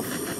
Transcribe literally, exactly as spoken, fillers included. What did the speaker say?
ждем.